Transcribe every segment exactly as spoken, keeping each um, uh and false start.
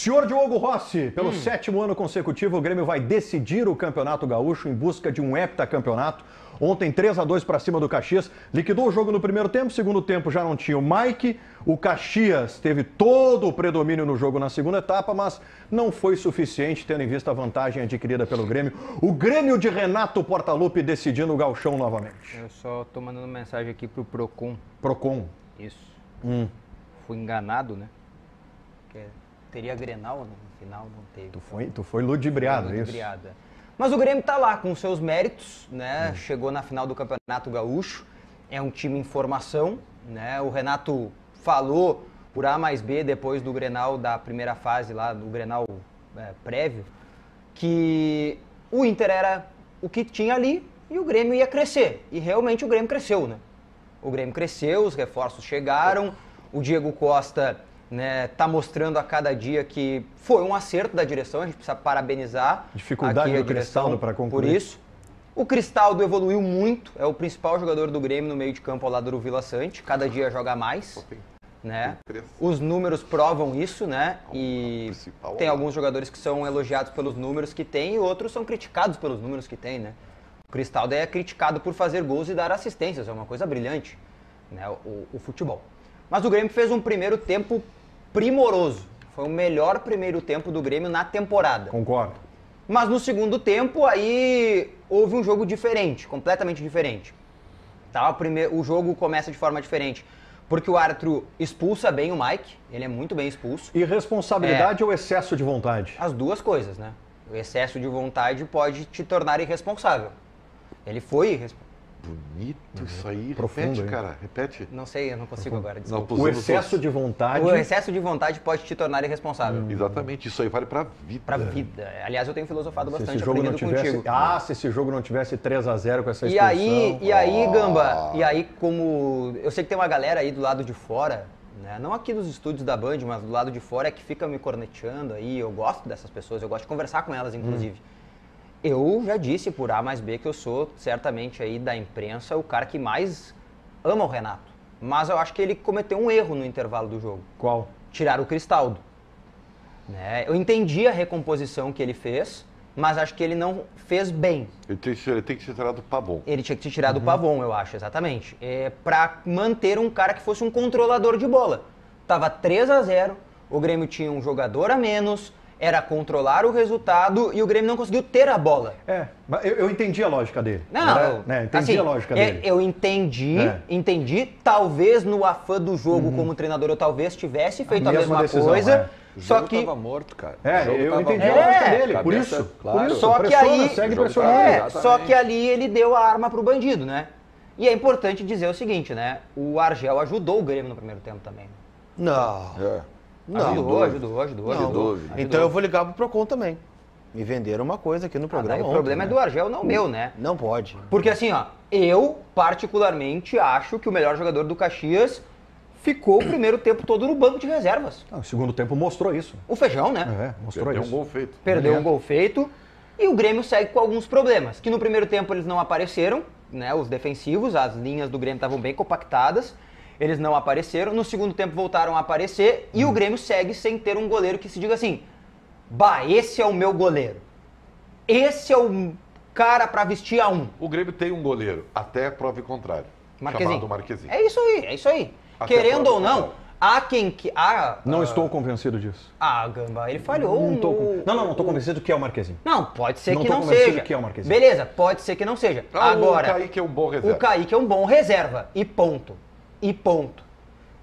Senhor Diogo Rossi, pelo hum. sétimo ano consecutivo, o Grêmio vai decidir o Campeonato Gaúcho em busca de um heptacampeonato. Ontem, três a dois para cima do Caxias. Liquidou o jogo no primeiro tempo, segundo tempo já não tinha o Mike. O Caxias teve todo o predomínio no jogo na segunda etapa, mas não foi suficiente, tendo em vista a vantagem adquirida pelo Grêmio. O Grêmio de Renato Portaluppi decidindo o Gauchão novamente. Eu só tô mandando mensagem aqui pro Procon. Procon. Isso. Hum. Fui enganado, né? Porque teria Gre-Nal no final, não teve. Tu foi, tu foi ludibriado, foi ludibriado, isso. Mas o Grêmio tá lá com seus méritos, né? Hum. Chegou na final do Campeonato Gaúcho, é um time em formação, né? O Renato falou por A mais B depois do Grenal da primeira fase lá, do Grenal é, prévio, que o Inter era o que tinha ali e o Grêmio ia crescer. E realmente o Grêmio cresceu, né? O Grêmio cresceu, os reforços chegaram, o Diego Costa, né, tá mostrando a cada dia que foi um acerto da direção, a gente precisa parabenizar. Dificuldade do Cristaldo para concluir. Por isso, o Cristaldo evoluiu muito, é o principal jogador do Grêmio no meio de campo ao lado do Vila Sante, cada dia joga mais, né? Os números provam isso, né? E tem alguns jogadores que são elogiados pelos números que tem e outros são criticados pelos números que tem, né? O Cristaldo é criticado por fazer gols e dar assistências, é uma coisa brilhante, né? O, o futebol. Mas o Grêmio fez um primeiro tempo primoroso. Foi o melhor primeiro tempo do Grêmio na temporada. Concordo. Mas no segundo tempo, aí houve um jogo diferente, completamente diferente. Tá? O, primeiro, o jogo começa de forma diferente, porque o árbitro expulsa bem o Mike, ele é muito bem expulso. Irresponsabilidade é, ou excesso de vontade? As duas coisas, né? O excesso de vontade pode te tornar irresponsável. Ele foi irresponsável. Bonito isso aí. Profundo, repete, hein? Cara, repete. Não sei, eu não consigo Profundo. agora, desculpa. O excesso de vontade... O excesso de vontade pode te tornar irresponsável. Hum. Exatamente, isso aí vale pra vida. Pra vida. Aliás, eu tenho filosofado bastante, esse jogo não tivesse... contigo. Ah, se esse jogo não tivesse três a zero com essa expulsão... E aí, e aí oh. Gamba, e aí como... Eu sei que tem uma galera aí do lado de fora, né? Não aqui nos estúdios da Band, mas do lado de fora é que fica me corneteando aí. Eu gosto dessas pessoas, eu gosto de conversar com elas, inclusive. Hum. Eu já disse por A mais B que eu sou, certamente aí da imprensa, o cara que mais ama o Renato. Mas eu acho que ele cometeu um erro no intervalo do jogo. Qual? Tirar o Cristaldo. Né? Eu entendi a recomposição que ele fez, mas acho que ele não fez bem. Ele tem que, ele tem que ter tirado o Pavon. Ele tinha que ter tirado o uhum. Pavon, eu acho, exatamente. É, pra manter um cara que fosse um controlador de bola. Tava três a zero, o Grêmio tinha um jogador a menos... Era controlar o resultado e o Grêmio não conseguiu ter a bola. É, eu, eu entendi a lógica dele. Não, era, né, entendi assim, a lógica é, dele. Eu entendi, é. entendi. Talvez no afã do jogo uhum. como treinador eu talvez tivesse feito a, a mesma decisão, coisa. É. O jogo só que tava morto, cara. É, eu entendi morto. a lógica é. dele. Cabeça, por isso, claro. por isso. Só que aí, segue pressionando. É, só que ali ele deu a arma pro bandido, né? E é importante dizer o seguinte, né? O Argel ajudou o Grêmio no primeiro tempo também. Não. É. Não. Ajudou, ajudou, ajudou, ajudou. Não. Então eu vou ligar pro Procon também. Me venderam uma coisa aqui no programa. Ah, daí ontem, o problema né? é do Argel, não o meu, né? Não pode. Porque assim, ó, eu particularmente acho que o melhor jogador do Caxias ficou o primeiro tempo todo no banco de reservas. Ah, o segundo tempo mostrou isso. O Feijão, né? É, mostrou Perdeu isso. Perdeu um gol feito. Perdeu é. um gol feito. E o Grêmio segue com alguns problemas. Que no primeiro tempo eles não apareceram, né? Os defensivos, as linhas do Grêmio estavam bem compactadas. Eles não apareceram, no segundo tempo voltaram a aparecer e hum. o Grêmio segue sem ter um goleiro que se diga assim, bah, esse é o meu goleiro, esse é o cara pra vestir a um. O Grêmio tem um goleiro, até prova e contrário, Marquezinho. chamado Marquezinho. É isso aí, é isso aí. Até Querendo ou não, há quem... que há, Não ah, estou convencido disso. Ah, Gamba, ele falhou. Não, tô, no, não, não, não estou convencido que é o Marquezinho. Não, pode ser não que não seja. Não estou convencido que é o Marquezinho. Beleza, pode ser que não seja. Ah, Agora, o Kaique é um bom reserva. O Kaique é um bom reserva e ponto. E ponto.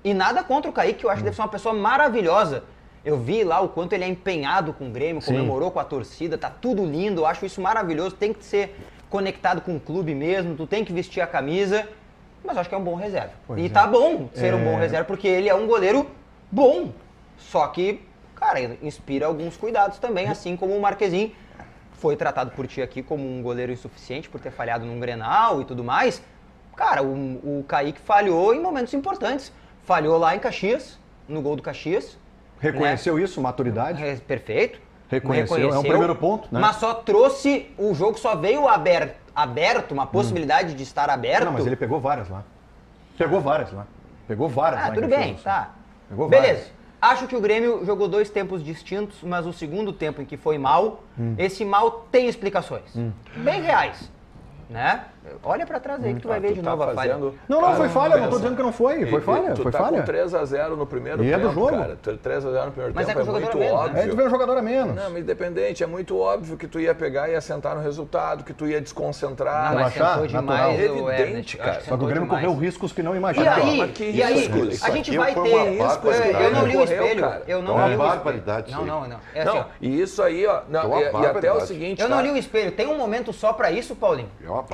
E nada contra o Kaique, eu acho que deve ser uma pessoa maravilhosa. Eu vi lá o quanto ele é empenhado com o Grêmio, Sim. comemorou com a torcida, tá tudo lindo, eu acho isso maravilhoso. Tem que ser conectado com o clube mesmo, tu tem que vestir a camisa. Mas eu acho que é um bom reserva. Pois e é. tá bom ser é... um bom reserva, porque ele é um goleiro bom. Só que, cara, inspira alguns cuidados também, assim como o Marquezinho foi tratado por ti aqui como um goleiro insuficiente por ter falhado num Grenal e tudo mais. Cara, o, o Kaique falhou em momentos importantes. Falhou lá em Caxias, no gol do Caxias. Reconheceu né? isso, maturidade. É, perfeito. Reconheceu, Reconheceu, é um primeiro ponto, né? Mas só trouxe, o jogo só veio aberto, aberto uma possibilidade hum. de estar aberto. Não, mas ele pegou várias lá. Pegou várias lá. Pegou várias ah, lá. Ah, tudo bem, Caxias, tá. Pegou várias. Beleza. Acho que o Grêmio jogou dois tempos distintos, mas o segundo tempo em que foi mal, hum. esse mal tem explicações. Hum. Bem reais. Né? Olha pra trás aí que tu ah, vai ver tu de tá novo a falha. Não, não, cara, foi falha, não tô dizendo que não foi. Foi e, falha, tu foi tá falha. três a zero no primeiro e tempo, é do jogo. Cara. três a zero no primeiro mas tempo é, é muito menos, óbvio. Né? É, tu vê um jogador a menos. Não, mas independente, é muito óbvio que tu ia pegar e ia sentar no resultado, que tu ia desconcentrar. Não, mas sentou demais, é evidente, cara. Só que o Grêmio correu riscos que não imaginava. E aí, e aí a gente vai ter riscos. Eu não li o espelho, eu não li o espelho. Não, não, não. É assim, ó. E isso aí, ó, e até o seguinte... Eu não li o espelho, tem um momento só pra isso, Paulinho?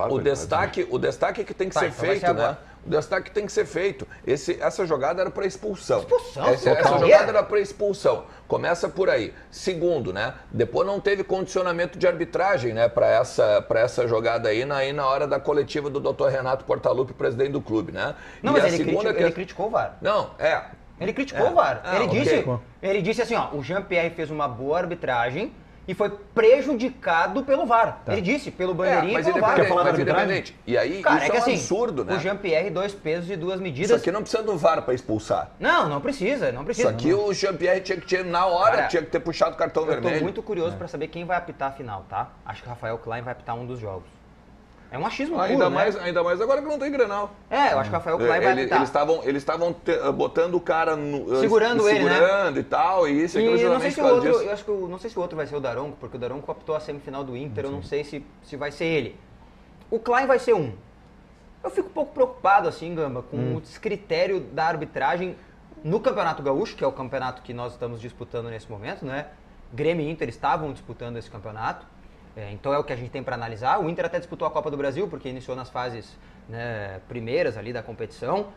O destaque, o destaque que tem que tá, ser então feito, né? O destaque tem que ser feito. Esse, essa jogada era para expulsão. Expulsão? Essa, essa jogada era para expulsão. Começa por aí. Segundo, né? Depois não teve condicionamento de arbitragem, né? Para essa, para essa jogada aí na, aí na hora da coletiva do doutor Renato Portaluppi, presidente do clube, né? Não, e mas a ele, segunda criticou, que... ele criticou o V A R. Não, é. Ele criticou é. o V A R. Ah, ele, okay. disse, ele disse assim, ó, o Jean Pierre fez uma boa arbitragem e foi prejudicado pelo V A R. Tá. Ele disse, pelo bandeirinha é, e pelo V A R. Quer falar mas independente. E aí, cara, isso é, é um assim, absurdo, né? O Jean-Pierre, dois pesos e duas medidas. Isso aqui não precisa do V A R para expulsar. Não, não precisa, não precisa. Isso aqui não. O Jean-Pierre tinha que ter, na hora, cara, tinha que ter puxado o cartão eu vermelho. Eu tô muito curioso é. para saber quem vai apitar a final, tá? Acho que o Rafael Klein vai apitar um dos jogos. É um achismo ah, puro, ainda, né? mais, ainda mais agora que não tem Gre-Nal. É, eu acho que o Rafael Klein ele, vai apitar. Eles estavam eles estavam botando o cara no... Segurando uh, ele, segurando né? e tal, e isso. E aquilo, não sei se o outro, eu acho que eu, não sei se o outro vai ser o Daronco, porque o Daronco optou a semifinal do Inter, Sim. eu não sei se, se vai ser ele. O Klein vai ser um. Eu fico um pouco preocupado, assim, Gamba, com hum. o descritério da arbitragem no Campeonato Gaúcho, que é o campeonato que nós estamos disputando nesse momento, né? Grêmio e Inter estavam disputando esse campeonato. É, então é o que a gente tem para analisar. O Inter até disputou a Copa do Brasil, porque iniciou nas fases né, primeiras ali da competição.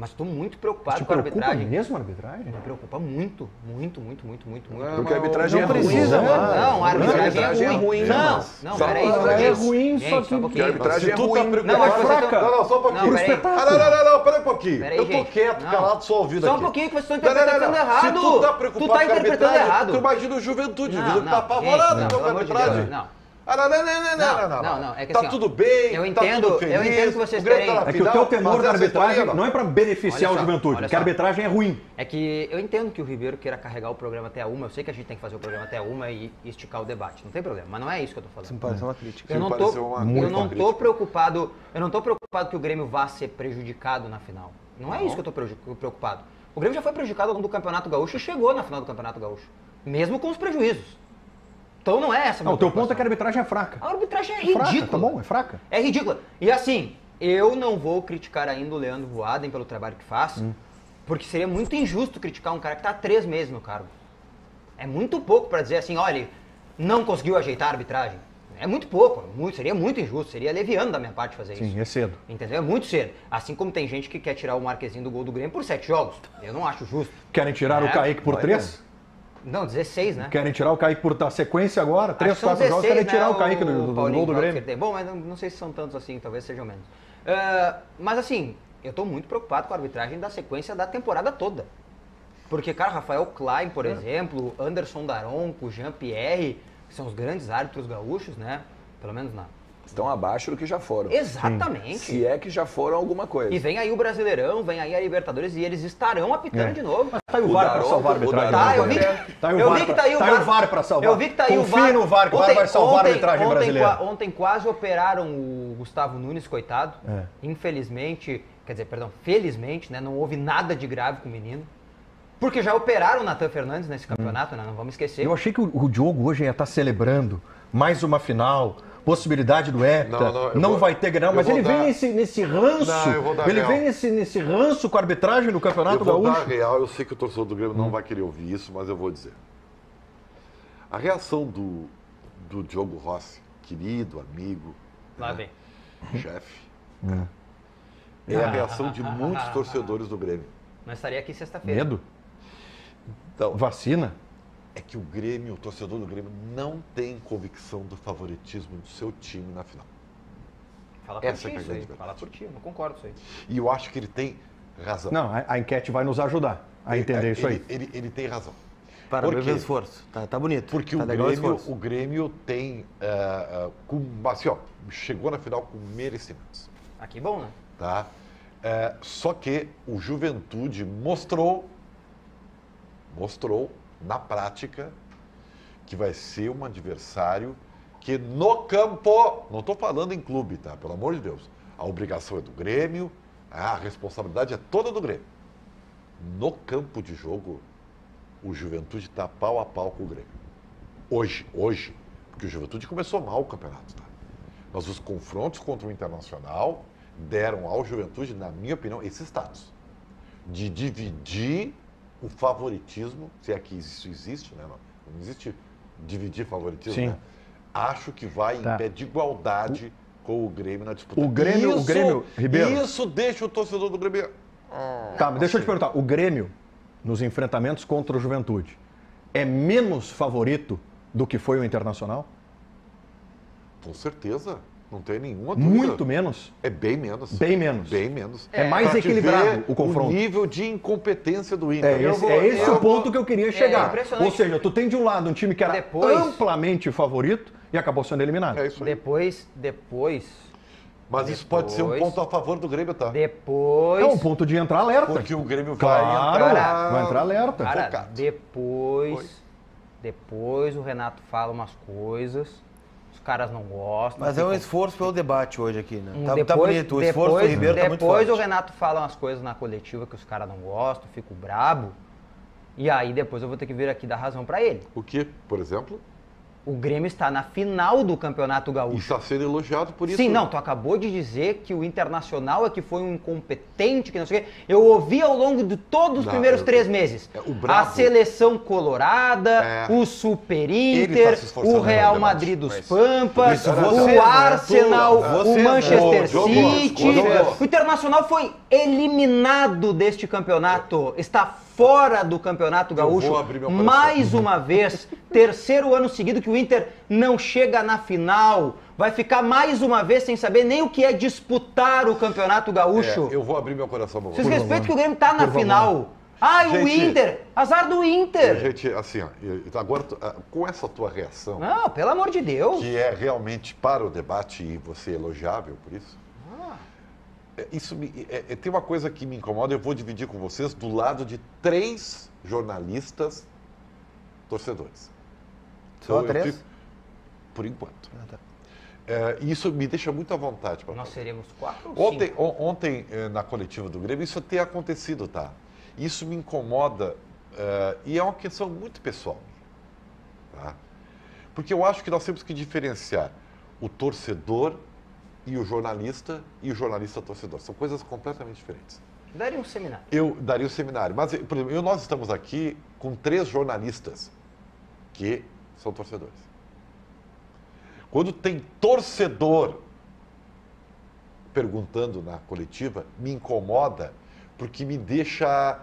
Mas estou muito preocupado com a arbitragem. Te preocupa mesmo a arbitragem? Me preocupa muito, muito, muito, muito, muito. muito. Porque a arbitragem é ruim. Não precisa, mano. Não, a arbitragem é ruim. Não, não, peraí. A arbitragem é ruim, só que... A arbitragem é ruim. Não, é fraca. Não, não, só um pouquinho. Ah, não, não, não, não, peraí um pouquinho. Eu tô quieto, calado, só ouvido aqui. Só um pouquinho que vocês estão interpretando errado. Se tu tá preocupado com a arbitragem, tu imagina o Juventude. O Juventude tá apavorado com a arbitragem. Não. Ah, não, não, não, não, não, não, não, não. É que, tá assim, tudo bem, eu entendo, tá tudo feliz, eu entendo que vocês querem... Tá é que o teu temor da arbitragem não é para beneficiar só, o Juventude, porque a arbitragem é ruim. É que eu entendo que o Ribeiro queira carregar o programa até a uma, eu sei que a gente tem que fazer o programa até a uma e esticar o debate, não tem problema, mas não é isso que eu tô falando. Isso me parece uma crítica. Eu não tô, uma eu não tô preocupado, eu não tô preocupado que o Grêmio vá ser prejudicado na final. Não, não é isso que eu tô preocupado. O Grêmio já foi prejudicado ao longo do Campeonato Gaúcho e chegou na final do Campeonato Gaúcho, mesmo com os prejuízos. Então não é essa. Não, o teu ponto é que a arbitragem é fraca. A arbitragem é ridícula. Fraca, tá bom, é fraca. É ridícula. E assim, eu não vou criticar ainda o Leandro Voaden pelo trabalho que faz, hum. porque seria muito injusto criticar um cara que está há três meses no cargo. É muito pouco para dizer assim, olha, não conseguiu ajeitar a arbitragem. É muito pouco, muito, seria muito injusto, seria leviano da minha parte fazer Sim, isso. Sim, é cedo. Entendeu? É muito cedo. Assim como tem gente que quer tirar o Marquezinho do gol do Grêmio por sete jogos. Eu não acho justo. Querem tirar é, o Kaique por três? Não, dezesseis, né? Querem tirar o Kaique por da sequência agora? Três, quatro jogos, querem né? tirar o Kaique do, do, do gol do Grêmio. Bom, mas não, não sei se são tantos assim, talvez sejam menos. Uh, mas assim, eu tô muito preocupado com a arbitragem da sequência da temporada toda. Porque, cara, Rafael Klein, por é. exemplo, Anderson Daronco, Jean Pierre, que são os grandes árbitros gaúchos, né? Pelo menos na... Estão abaixo do que já foram. Exatamente. Sim. Se é que já foram alguma coisa. E vem aí o Brasileirão, vem aí a Libertadores e eles estarão apitando é. de novo. Mas tá aí o, o V A R para salvar a arbitragem. Tá, eu vi, tá eu vi que tá aí o V A R. Tá o V A R para salvar. Eu vi que tá aí Confie o V A R. Confia no V A R, que o V A R vai salvar ontem, a arbitragem ontem, brasileira. Ontem quase operaram o Gustavo Nunes, coitado. É. Infelizmente, quer dizer, perdão, felizmente, né, não houve nada de grave com o menino. Porque já operaram o Nathan Fernandes nesse campeonato, hum. né, não vamos esquecer. Eu achei que o, o Diogo hoje ia estar celebrando mais uma final... Possibilidade do Hepta, não, não, não vou, vai ter grau, mas ele dar, vem nesse, nesse ranço, não, ele real. vem nesse, nesse ranço com a arbitragem do Campeonato Gaúcho. Eu vou dar real, eu sei que o torcedor do Grêmio hum. não vai querer ouvir isso, mas eu vou dizer. A reação do, do Diogo Rossi, querido, amigo, Lá né? vem. chefe, hum. é a reação de muitos torcedores do Grêmio. Mas estaria aqui sexta-feira. Medo? Então, vacina? É que o Grêmio, o torcedor do Grêmio, não tem convicção do favoritismo do seu time na final. Fala por ti, isso aí. Fala por ti, eu não concordo com isso aí. E eu acho que ele tem razão. Não, a, a enquete vai nos ajudar a ele, entender ele, isso aí. Ele, ele, ele tem razão. Parabéns pelo esforço. Tá, tá bonito. Porque tá o, Grêmio, o Grêmio tem... Uh, uh, com, assim, ó, chegou na final com merecimentos. Ah, que bom, né? Tá? Uh, só que o Juventude mostrou mostrou na prática que vai ser um adversário que no campo, não estou falando em clube, tá? Pelo amor de Deus, a obrigação é do Grêmio, a responsabilidade é toda do Grêmio. No campo de jogo, o Juventude está pau a pau com o Grêmio. Hoje, hoje, porque o Juventude começou mal o campeonato, tá? Mas os confrontos contra o Internacional deram ao Juventude, na minha opinião, esse status de dividir o favoritismo, se é que isso existe, né? Não, não existe dividir favoritismo, Sim. né? Acho que vai tá. em pé de igualdade o... com o Grêmio na disputa. O Grêmio, isso, o Grêmio, Ribeiro. Isso deixa o torcedor do Grêmio... Ah, tá, mas deixa eu te perguntar. O Grêmio, nos enfrentamentos contra o Juventude, é menos favorito do que foi o Internacional? Com certeza. Não tem nenhuma dúvida. Muito menos? É bem menos. Bem menos. Bem menos. É, é mais equilibrado o confronto. O nível de incompetência do Inter. É esse, vou, é esse o vou... ponto que eu queria chegar. É Ou seja, tu tem de um lado um time que era depois... amplamente favorito e acabou sendo eliminado. É isso aí. Depois, depois... Mas depois, isso pode ser um ponto a favor do Grêmio, tá? Depois... É um ponto de entrar alerta. Porque o Grêmio vai claro, entrar... vai entrar alerta. Cara, focado. Depois... Pois. Depois o Renato fala umas coisas... caras não gostam. Mas é um esforço pelo debate hoje aqui, né? Tá, depois, tá bonito, o esforço depois, do Ribeiro tá muito forte. Depois o Renato fala umas coisas na coletiva que os caras não gostam, fico brabo, e aí depois eu vou ter que vir aqui dar razão pra ele. O que, por exemplo? O Grêmio está na final do Campeonato Gaúcho. E está sendo elogiado por isso. Sim, não, tu acabou de dizer que o Internacional é que foi um incompetente, que não sei o quê. Eu ouvi ao longo de todos os não, primeiros eu, três meses. É, o a seleção colorada, é, o Super Inter, tá o Real Madrid dos Pampas, isso, você, o Arsenal, né? você, o Manchester o Diogo, City. O, Diogo. O Internacional foi eliminado deste campeonato. Está fora do Campeonato Gaúcho, mais uma vez, terceiro ano seguido que o Inter não chega na final, vai ficar mais uma vez sem saber nem o que é disputar o Campeonato Gaúcho. É, eu vou abrir meu coração, por favor. Vocês respeitam que o Grêmio tá na por final. Favor. Ah, gente, o Inter, azar do Inter. Gente, assim, ó, agora com essa tua reação... Não, pelo amor de Deus. Que é realmente para o debate e você é elogiável por isso. Isso me, é, é, tem uma coisa que me incomoda, eu vou dividir com vocês do lado de três jornalistas torcedores. Só então, três? Fico, por enquanto. Ah, tá. é, isso me deixa muito à vontade. Nós falar. Seremos quatro ou ontem, cinco? On, ontem, é, na coletiva do Grêmio, isso tem acontecido, tá? Isso me incomoda é, e é uma questão muito pessoal. Tá? Porque eu acho que nós temos que diferenciar o torcedor e o jornalista e o jornalista torcedor. São coisas completamente diferentes. Daria um seminário. Eu daria um seminário. Mas, por exemplo, eu, nós estamos aqui com três jornalistas que são torcedores. Quando tem torcedor perguntando na coletiva, me incomoda, porque me deixa,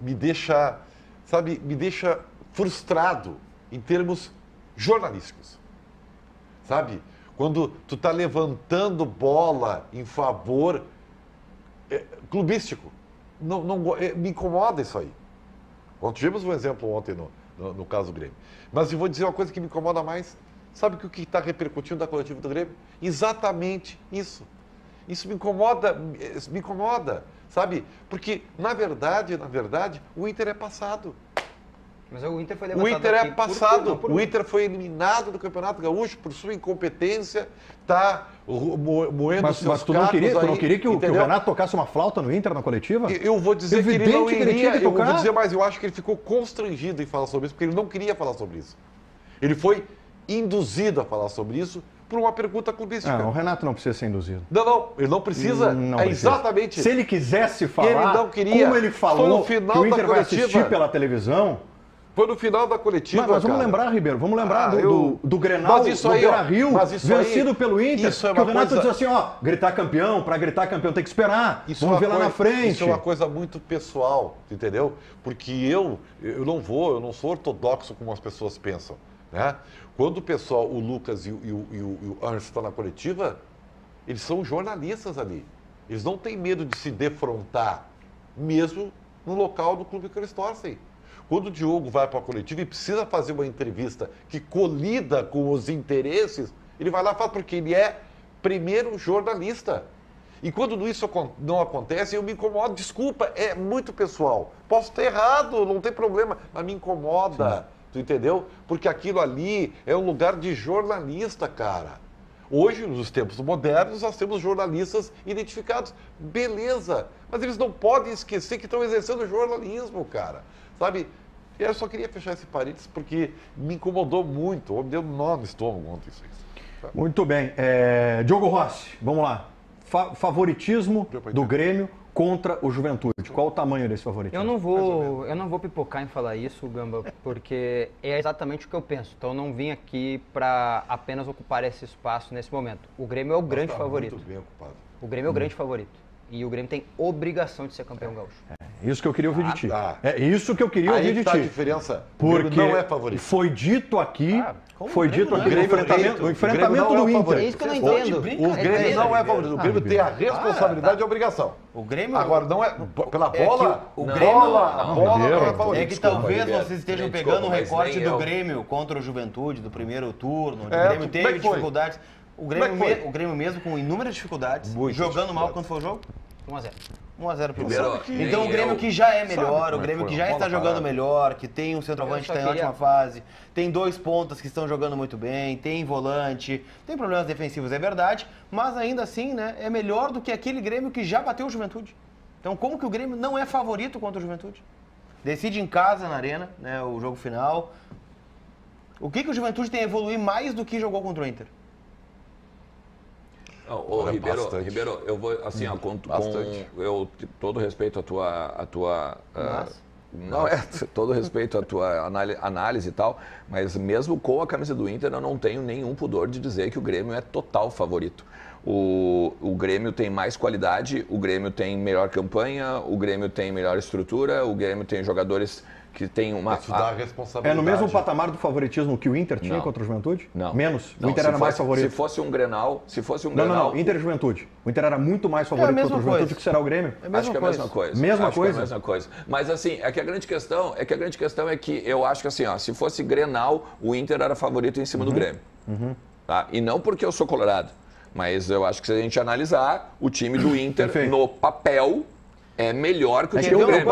me deixa, sabe, me deixa frustrado em termos jornalísticos. Sabe? Quando tu está levantando bola em favor é, clubístico. Não, não, é, me incomoda isso aí. Nós tivemos um exemplo ontem no, no, no caso do Grêmio. Mas eu vou dizer uma coisa que me incomoda mais. Sabe que o que está repercutindo da coletiva do Grêmio? Exatamente isso. Isso me incomoda, isso me incomoda, sabe? Porque, na verdade, na verdade, o Inter é passado. Mas o Inter foi levantado. O Inter é passado. Por, por, por... O Inter foi eliminado do Campeonato Gaúcho por sua incompetência, tá moendo mas, seus mas tu não queria, aí, tu não queria que o, que o Renato tocasse uma flauta no Inter na coletiva? Eu, eu vou dizer Evidente que ele não iria, que ele tinha que tocar. Eu vou dizer mais, eu acho que ele ficou constrangido em falar sobre isso, porque ele não queria falar sobre isso. Ele foi induzido a falar sobre isso por uma pergunta clubística. Não, o Renato não precisa ser induzido. Não, não, ele não precisa. Não, não é exatamente. Precisa. Se ele quisesse falar, ele não queria, como ele falou, foi no final que o Inter da vai coletiva. Assistir pela televisão. Foi no final da coletiva, Mas, mas vamos cara. lembrar, Ribeiro, vamos lembrar ah, do, eu... do, do Gre-Nal, do Beira-Rio, vencido aí, pelo Inter, isso é uma que o Renato coisa... diz assim, ó, gritar campeão, para gritar campeão tem que esperar, isso vamos é ver coisa, lá na frente. Isso é uma coisa muito pessoal, entendeu? Porque eu, eu não vou, eu não sou ortodoxo como as pessoas pensam, né? Quando o pessoal, o Lucas e o, e o, e o, e o Ernst estão na coletiva, eles são jornalistas ali, eles não têm medo de se defrontar, mesmo no local do clube que eles torcem. Quando o Diogo vai para a coletiva e precisa fazer uma entrevista que colida com os interesses, ele vai lá e fala porque ele é primeiro jornalista. E quando isso não acontece, eu me incomodo. Desculpa, é muito pessoal. Posso ter errado, não tem problema, mas me incomoda. Sim. Tu entendeu? Porque aquilo ali é um lugar de jornalista, cara. Hoje, nos tempos modernos, nós temos jornalistas identificados. Beleza. Mas eles não podem esquecer que estão exercendo jornalismo, cara. Sabe? Eu só queria fechar esse parênteses porque me incomodou muito. Me deu um nó no estômago ontem isso. Sabe? Muito bem. É... Diogo Rossi, vamos lá. Fa favoritismo do Grêmio contra o Juventude. Qual o tamanho desse favoritismo? Eu não vou, eu não vou pipocar em falar isso, Gamba, porque é exatamente o que eu penso. Então eu não vim aqui para apenas ocupar esse espaço nesse momento. O Grêmio é o grande favorito. Muito bem ocupado. O Grêmio é o grande favorito. E o Grêmio tem obrigação de ser campeão gaúcho. É isso que eu queria ouvir de ti. Ah, tá. É isso que eu queria ouvir de ti. Aí tá a diferença. Porque não é favorito. Foi dito aqui, ah, foi dito aqui no enfrentamento, o enfrentamento do é Inter. É isso que eu não entendo. Brinca, o Grêmio é não é favorito. O Grêmio ah, tem a responsabilidade ah, tá. e a obrigação. O Grêmio agora não é pela bola. É o Grêmio bola, não, bola não é favorito. É que desculpa, talvez Ribeiro, vocês estejam desculpa, pegando o recorte do Grêmio contra o Juventude do primeiro turno. O Grêmio teve dificuldades. O Grêmio, me, o Grêmio mesmo com inúmeras dificuldades, muito jogando dificuldades. Mal quando foi o jogo? um a zero. um a zero pro Grêmio. Então o Grêmio que já é melhor, o Grêmio que já está jogando melhor, que tem um centroavante que está em ótima fase, tem dois pontas que estão jogando muito bem, tem volante, tem problemas defensivos, é verdade, mas ainda assim, né, é melhor do que aquele Grêmio que já bateu o Juventude. Então como que o Grêmio não é favorito contra o Juventude? Decide em casa, na Arena, né, o jogo final. O que, que o Juventude tem a evoluir mais do que jogou contra o Inter? Não, ô, é Ribeiro, Ribeiro, eu vou, assim, ó, com, com eu, todo respeito à tua... À tua uh, não, é, todo respeito à tua análise e tal, mas mesmo com a camisa do Inter, eu não tenho nenhum pudor de dizer que o Grêmio é total favorito. O, o Grêmio tem mais qualidade, o Grêmio tem melhor campanha, o Grêmio tem melhor estrutura, o Grêmio tem jogadores... que tem uma... Isso dá responsabilidade. É no mesmo patamar do favoritismo que o Inter tinha não. contra o Juventude? Não. Menos? Não. O Inter se era fosse, mais favorito. Se fosse um Grenal... Se fosse um não, Grenal... Não, não, Inter e Juventude. O Inter era muito mais favorito é contra o Juventude que será o Grêmio. É acho que é a mesma coisa. Mesma acho coisa? É a mesma coisa. Mas assim, é que a grande questão é que, a grande questão é que eu acho que assim, ó, se fosse Grenal, o Inter era favorito em cima uhum. do Grêmio. Uhum. Tá? E não porque eu sou colorado, mas eu acho que se a gente analisar, o time do Inter no papel é melhor que o time do Grêmio.